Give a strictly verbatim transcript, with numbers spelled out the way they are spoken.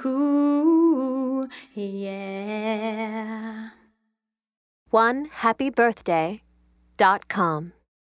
Tukkoo, yeah. one happy birthday dot com